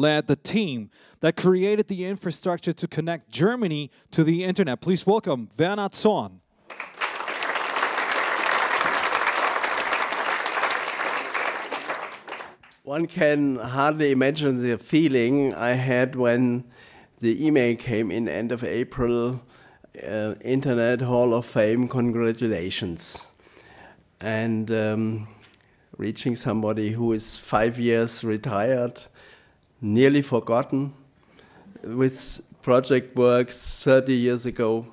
led the team that created the infrastructure to connect Germany to the internet. Please welcome Werner Zorn. One can hardly imagine the feeling I had when the email came in end of April, Internet Hall of Fame, congratulations. And reaching somebody who is 5 years retired, nearly forgotten, with project works 30 years ago.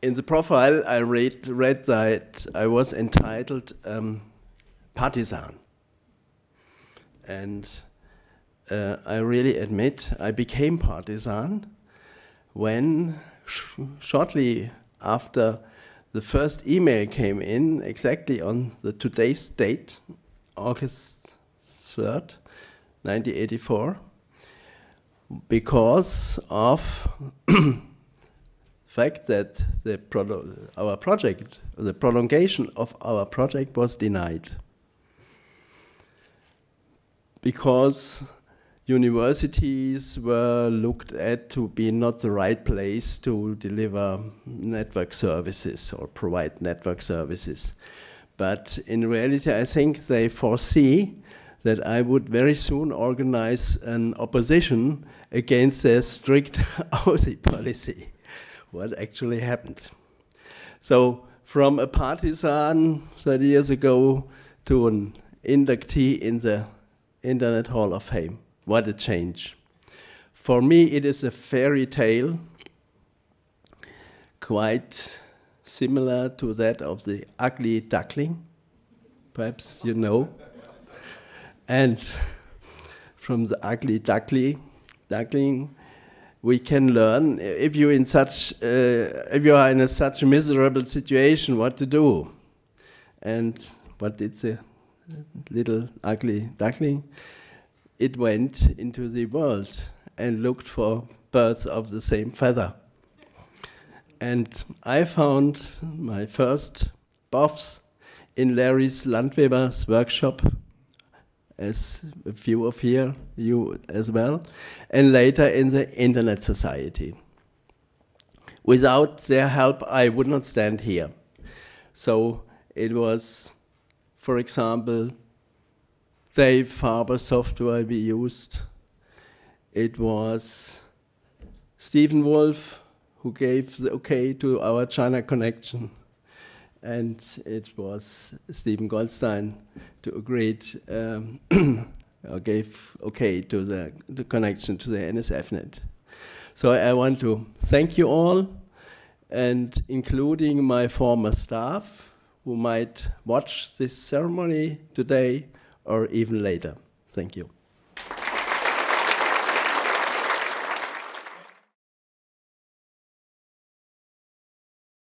In the profile I read that I was entitled partisan. And I really admit I became partisan when shortly after the first email came in, exactly on the today's date, August 3rd, 1984, because of the fact that the prolongation of our project was denied. Because universities were looked at to be not the right place to deliver network services or provide network services. But in reality, I think they foresee that I would very soon organize an opposition against their strict OSI policy, what actually happened. So from a partisan 30 years ago to an inductee in the Internet Hall of Fame. What a change. For me, it is a fairy tale, quite similar to that of the ugly duckling, perhaps you know. And from the ugly duckling, we can learn, if you are in such a miserable situation, what to do. And what did the little ugly duckling? It went into the world and looked for birds of the same feather. And I found my first buffs in Larry Landweber's workshop, as a few of you as well, and later in the Internet Society. Without their help, I would not stand here. So it was, for example, Dave Farber software we used. It was Stephen Wolff who gave the okay to our China connection. And it was Stephen Goldstein who agreed or gave okay to the connection to the NSFnet. So I want to thank you all, and including my former staff who might watch this ceremony today or even later. Thank you.